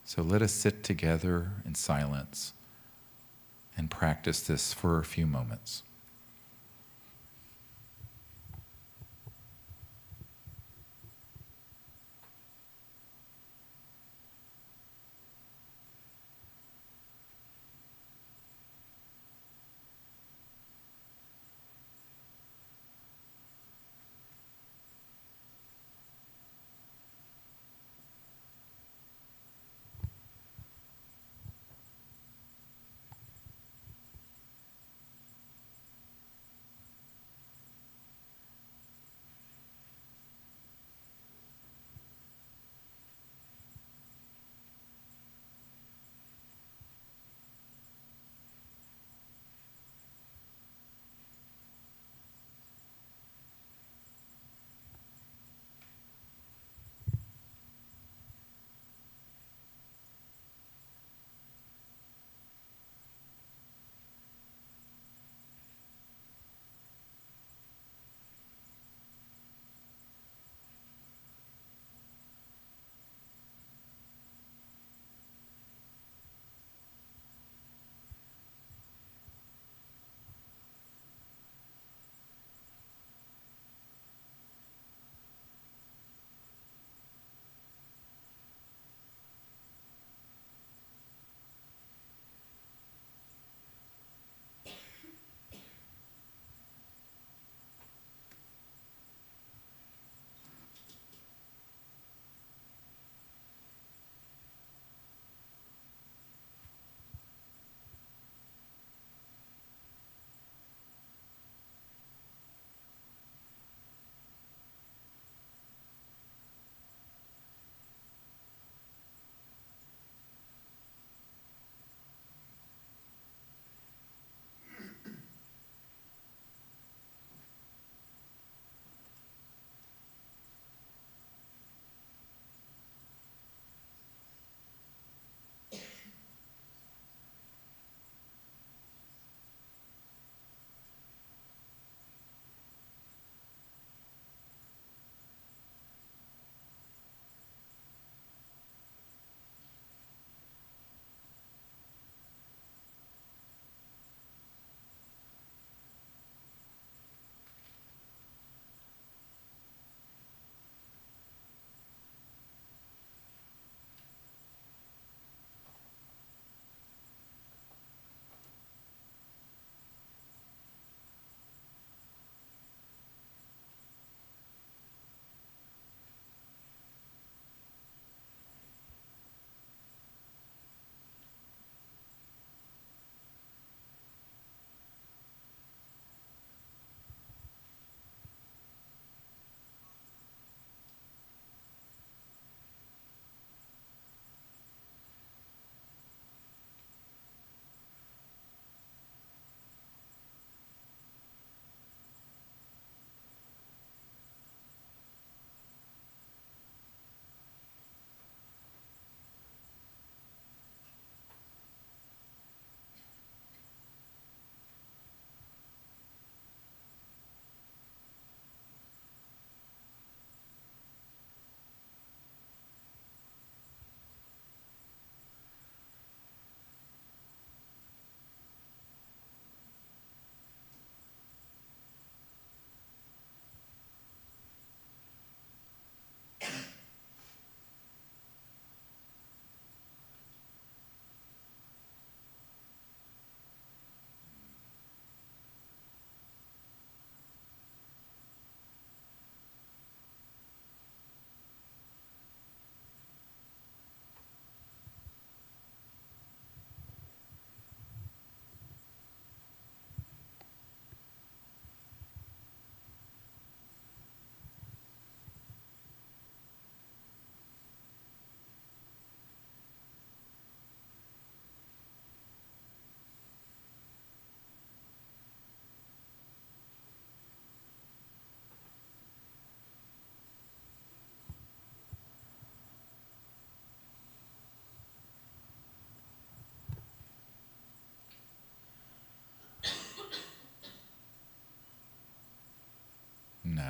So let us sit together in silence and practice this for a few moments.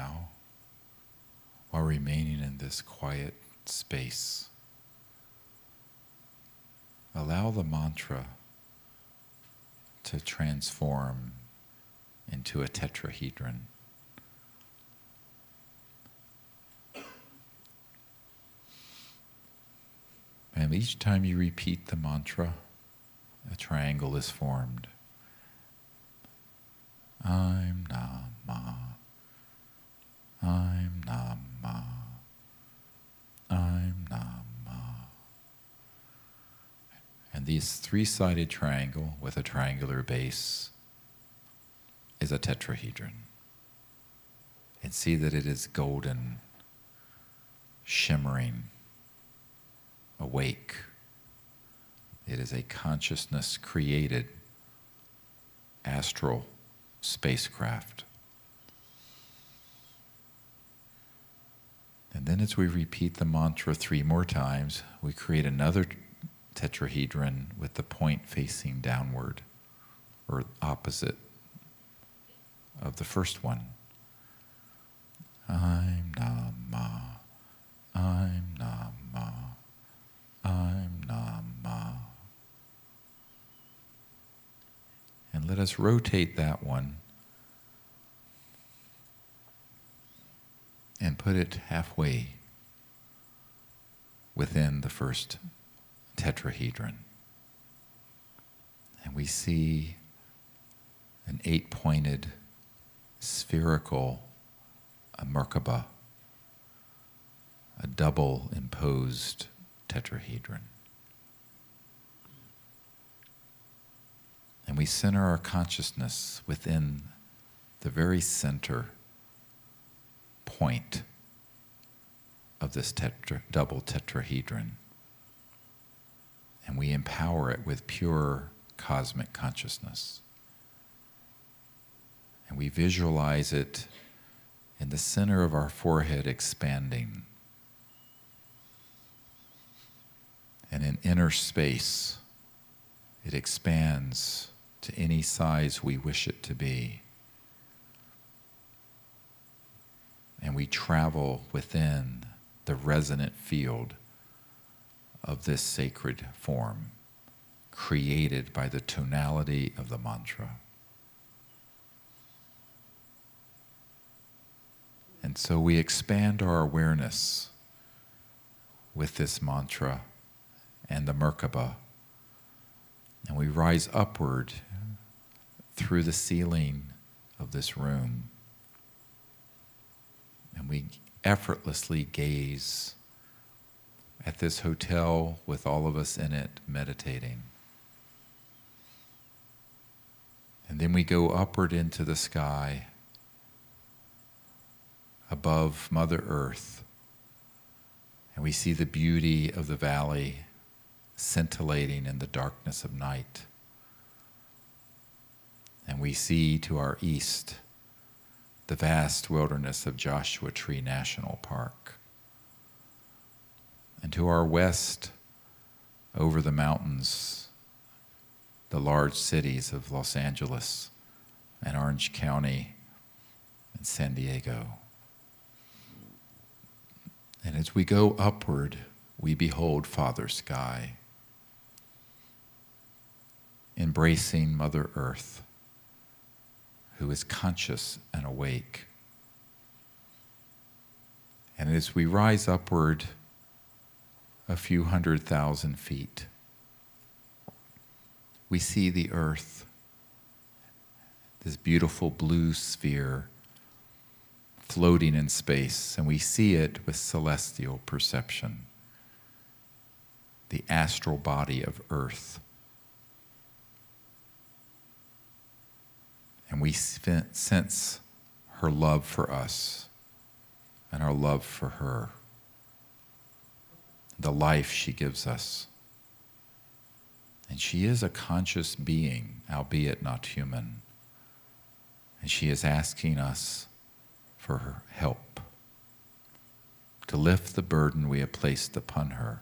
now while remaining in this quiet space. Allow the mantra to transform into a tetrahedron. And each time you repeat the mantra, a triangle is formed. I'm Namah. I'm Namah. I'm Namah. And this three-sided triangle with a triangular base is a tetrahedron. And see that it is golden, shimmering, awake. It is a consciousness-created astral spacecraft. And then as we repeat the mantra three more times, we create another tetrahedron with the point facing downward, or opposite of the first one. I'm Namah. I'm Namah. I'm Namah. And let us rotate that one and put it halfway within the first tetrahedron. And we see an eight-pointed spherical Merkaba, a double imposed tetrahedron. And we center our consciousness within the very center point of this tetra, double tetrahedron. And we empower it with pure cosmic consciousness. And we visualize it in the center of our forehead expanding, and in inner space, it expands to any size we wish it to be. And we travel within the resonant field of this sacred form, created by the tonality of the mantra. And so we expand our awareness with this mantra and the Merkaba, and we rise upward through the ceiling of this room, and we effortlessly gaze at this hotel with all of us in it meditating. And then we go upward into the sky above Mother Earth, and we see the beauty of the valley scintillating in the darkness of night. And we see to our east the vast wilderness of Joshua Tree National Park. And to our west, over the mountains, the large cities of Los Angeles and Orange County and San Diego. And as we go upward, we behold Father Sky, embracing Mother Earth, who is conscious and awake. And as we rise upward a few hundred thousand feet, we see the earth, this beautiful blue sphere floating in space, and we see it with celestial perception, the astral body of Earth. And we sense her love for us and our love for her, the life she gives us. And she is a conscious being, albeit not human. And she is asking us for her help, to lift the burden we have placed upon her.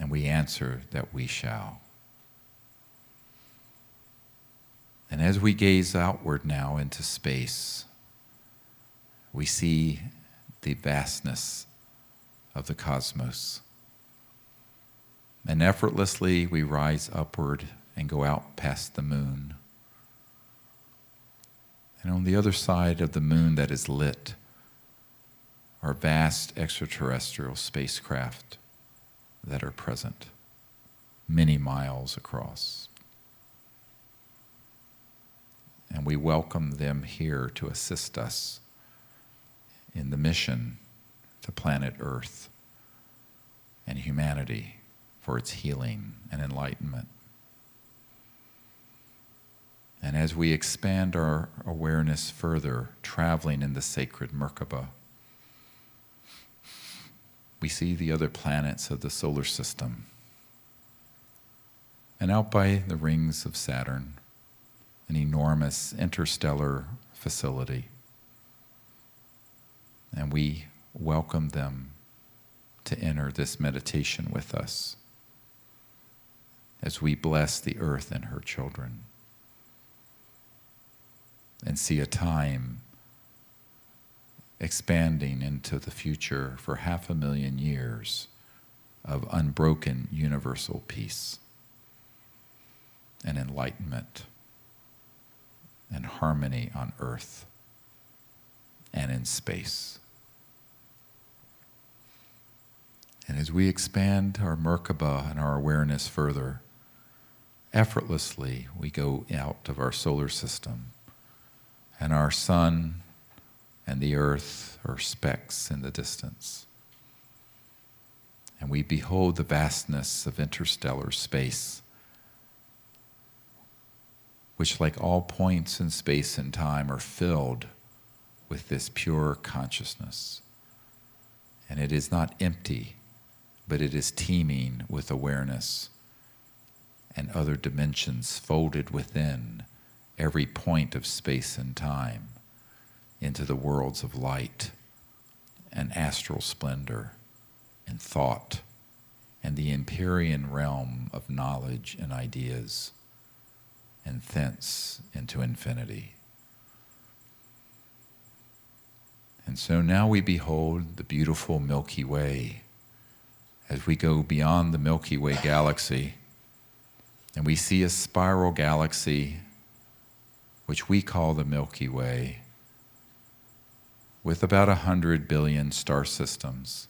And we answer that we shall. And as we gaze outward now into space, we see the vastness of the cosmos. And effortlessly we rise upward and go out past the moon. And on the other side of the moon that is lit are vast extraterrestrial spacecraft that are present, many miles across. And we welcome them here to assist us in the mission to planet Earth and humanity for its healing and enlightenment. And as we expand our awareness further, traveling in the sacred Merkaba, we see the other planets of the solar system. And out by the rings of Saturn, an enormous interstellar facility. And we welcome them to enter this meditation with us as we bless the earth and her children, and see a time expanding into the future for half a million years of unbroken universal peace and enlightenment and harmony on earth and in space. And as we expand our Merkaba and our awareness further, effortlessly we go out of our solar system, and our sun and the earth are specks in the distance. And we behold the vastness of interstellar space, which, like all points in space and time, are filled with this pure consciousness. And it is not empty, but it is teeming with awareness and other dimensions folded within every point of space and time into the worlds of light and astral splendor and thought and the empyrean realm of knowledge and ideas, and thence into infinity. And so now we behold the beautiful Milky Way as we go beyond the Milky Way galaxy, and we see a spiral galaxy which we call the Milky Way, with about a hundred billion star systems.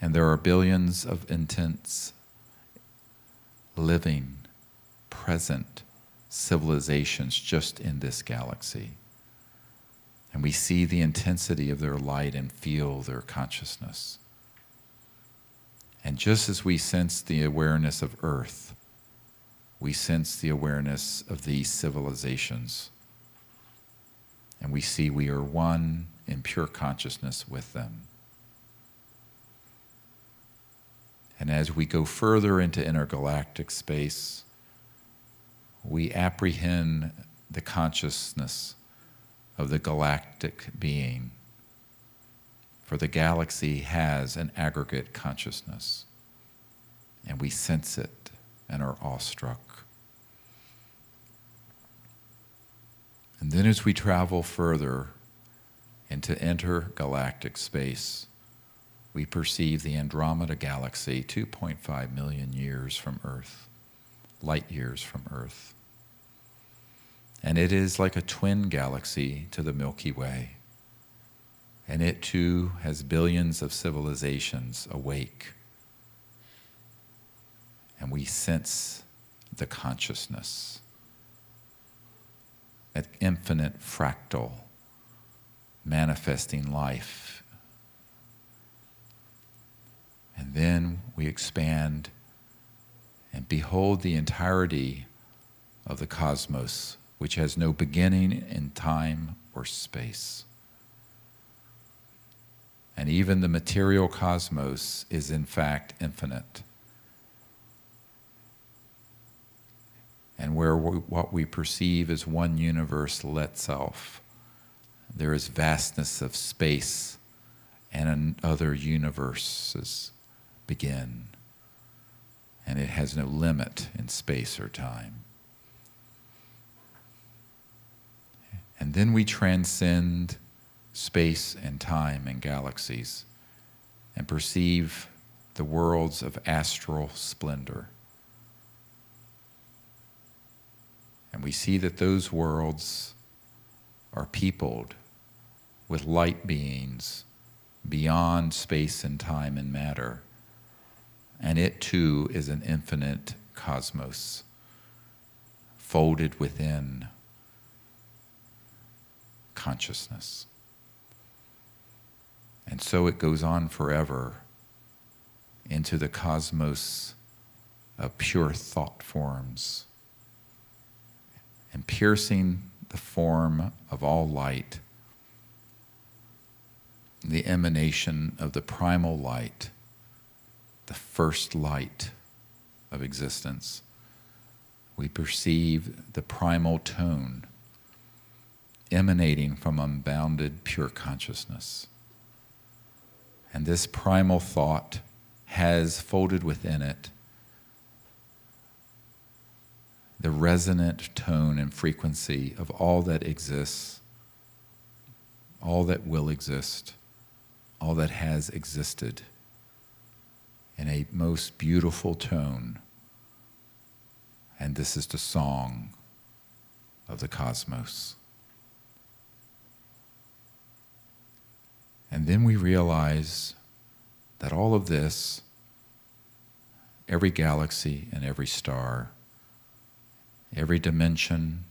And there are billions of intense, living, present civilizations just in this galaxy. And we see the intensity of their light and feel their consciousness. And just as we sense the awareness of Earth, we sense the awareness of these civilizations, and we see we are one in pure consciousness with them. And as we go further into intergalactic space, we apprehend the consciousness of the galactic being, for the galaxy has an aggregate consciousness, and we sense it and are awestruck. And then as we travel further into intergalactic space, we perceive the Andromeda galaxy two point five million years from Earth, light years from Earth. And it is like a twin galaxy to the Milky Way. And it too has billions of civilizations awake. And we sense the consciousness, an infinite fractal manifesting life. And then we expand and behold the entirety of the cosmos, which has no beginning in time or space. And even the material cosmos is in fact infinite. And where we, what we perceive as one universe lets off, there is vastness of space and other universes begin. And it has no limit in space or time. And then we transcend space and time and galaxies, and perceive the worlds of astral splendor. And we see that those worlds are peopled with light beings beyond space and time and matter. And it too is an infinite cosmos, folded within consciousness. And so it goes on forever into the cosmos of pure thought forms, and piercing the form of all light, the emanation of the primal light, the first light of existence, we perceive the primal tone emanating from unbounded pure consciousness. And this primal thought has folded within it the resonant tone and frequency of all that exists, all that will exist, all that has existed, in a most beautiful tone. And this is the song of the cosmos. And then we realize that all of this, every galaxy and every star, every dimension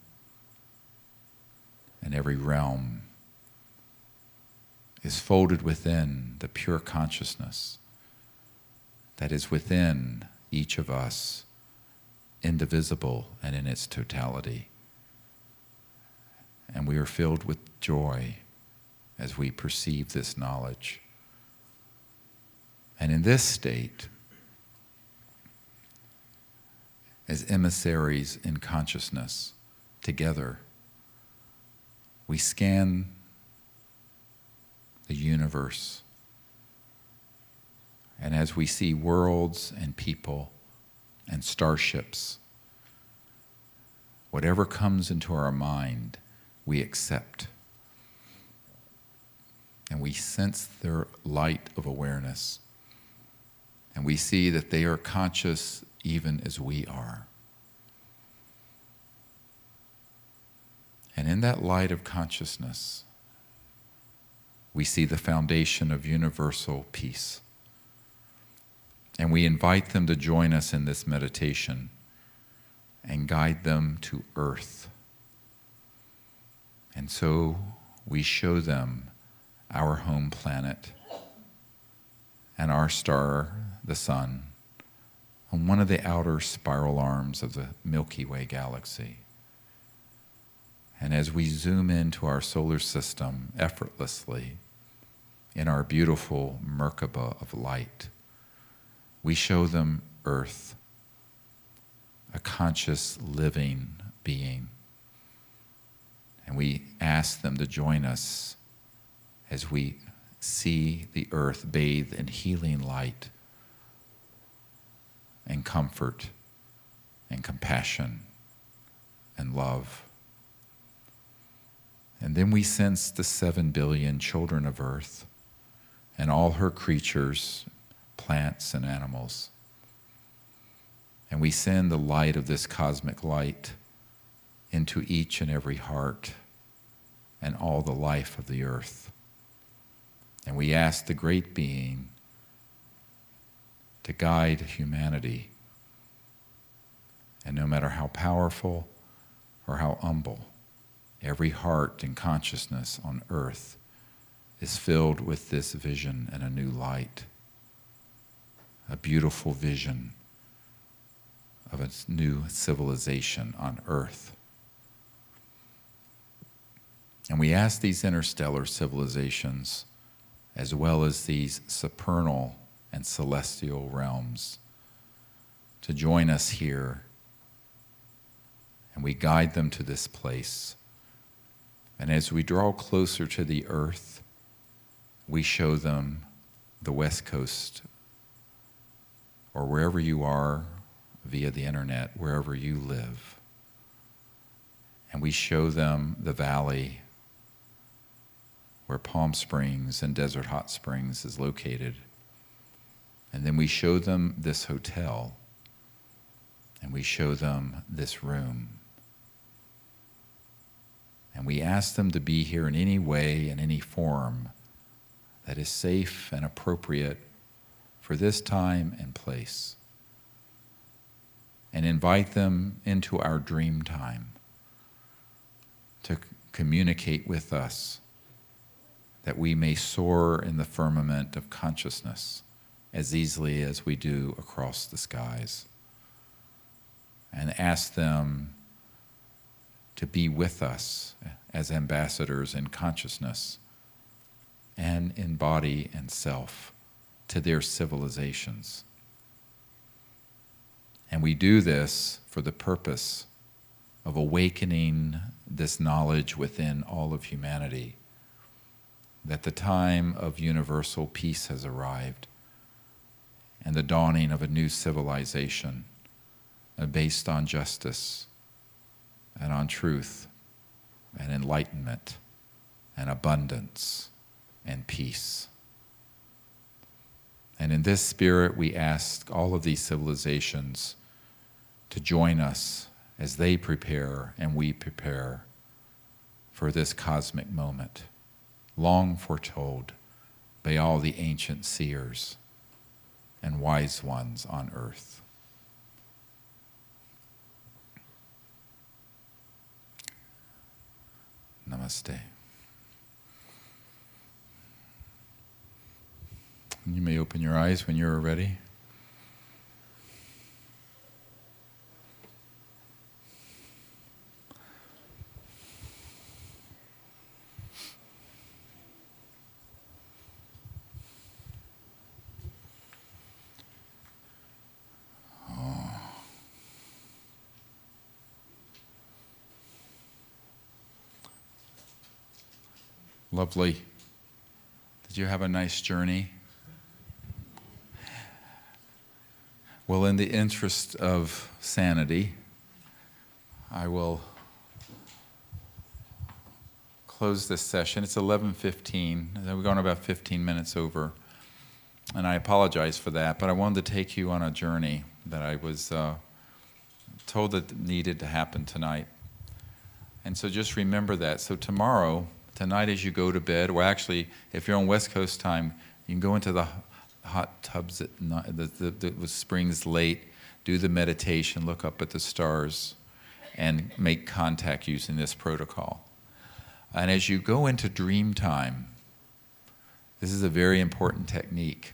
and every realm, is folded within the pure consciousness that is within each of us, indivisible and in its totality. And we are filled with joy as we perceive this knowledge. And in this state, as emissaries in consciousness, together, we scan the universe. And as we see worlds and people and starships, whatever comes into our mind, we accept. And we sense their light of awareness. And we see that they are conscious even as we are. And in that light of consciousness, we see the foundation of universal peace. And we invite them to join us in this meditation and guide them to earth. And so we show them our home planet and our star, the sun, on one of the outer spiral arms of the Milky Way galaxy. And as we zoom into our solar system effortlessly in our beautiful Merkaba of light, we show them Earth, a conscious living being. And we ask them to join us as we see the Earth bathed in healing light and comfort and compassion and love. And then we sense the seven billion children of Earth and all her creatures, plants and animals. And we send the light of this cosmic light into each and every heart and all the life of the Earth. And we ask the great being to guide humanity. And no matter how powerful or how humble, every heart and consciousness on Earth is filled with this vision and a new light, a beautiful vision of a new civilization on Earth. And we ask these interstellar civilizations, as well as these supernal and celestial realms, to join us here. And we guide them to this place. And as we draw closer to the Earth, we show them the West Coast, or wherever you are via the internet, wherever you live. And we show them the valley where Palm Springs and Desert Hot Springs is located. And then we show them this hotel, and we show them this room. And we ask them to be here in any way, in any form, that is safe and appropriate for this time and place. And invite them into our dream time to communicate with us, that we may soar in the firmament of consciousness as easily as we do across the skies. And ask them to be with us as ambassadors in consciousness and in body and self to their civilizations. And we do this for the purpose of awakening this knowledge within all of humanity, that the time of universal peace has arrived and the dawning of a new civilization based on justice and on truth and enlightenment and abundance and peace. And in this spirit, we ask all of these civilizations to join us as they prepare and we prepare for this cosmic moment, long foretold by all the ancient seers and wise ones on earth. Namaste. You may open your eyes when you're ready. Lovely. Did you have a nice journey? Well, in the interest of sanity, I will close this session. It's eleven fifteen. We've gone about fifteen minutes over, and I apologize for that, but I wanted to take you on a journey that I was uh, told that needed to happen tonight. And so just remember that. So tomorrow, Tonight as you go to bed, or actually, if you're on West Coast time, you can go into the hot tubs at night, the, the, the springs late, do the meditation, look up at the stars, and make contact using this protocol. And as you go into dream time, this is a very important technique.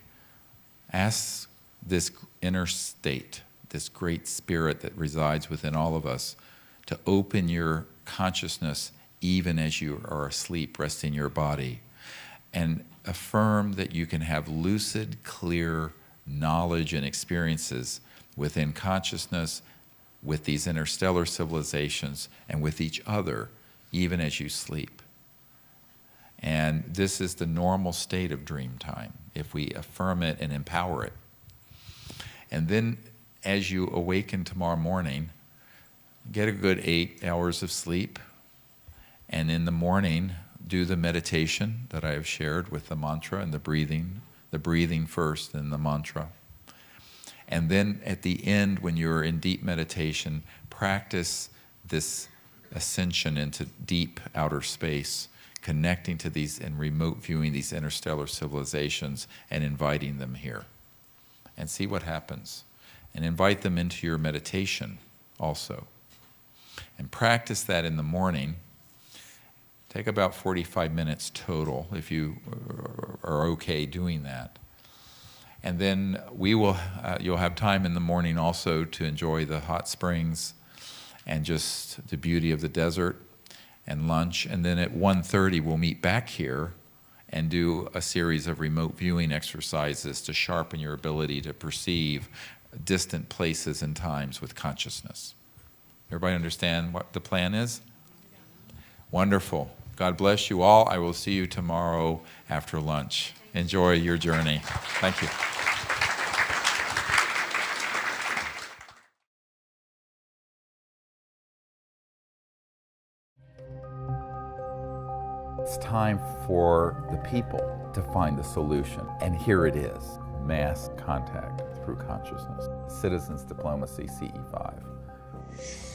Ask this inner state, this great spirit that resides within all of us, to open your consciousness even as you are asleep, resting your body, and affirm that you can have lucid, clear knowledge and experiences within consciousness, with these interstellar civilizations, and with each other, even as you sleep. And this is the normal state of dream time, if we affirm it and empower it. And then, as you awaken tomorrow morning, get a good eight hours of sleep, and in the morning, do the meditation that I have shared with the mantra and the breathing, the breathing first and the mantra. And then at the end, when you're in deep meditation, practice this ascension into deep outer space, connecting to these and remote viewing these interstellar civilizations and inviting them here. And see what happens. And invite them into your meditation also. And practice that in the morning. Take about forty-five minutes total, if you are okay doing that. And then we will, uh, you'll have time in the morning also to enjoy the hot springs and just the beauty of the desert and lunch. And then at one thirty, we'll meet back here and do a series of remote viewing exercises to sharpen your ability to perceive distant places and times with consciousness. Everybody understand what the plan is? Wonderful. God bless you all. I will see you tomorrow after lunch. Enjoy your journey. Thank you. It's time for the people to find the solution, and here it is. Mass contact through consciousness. Citizens Diplomacy C E five.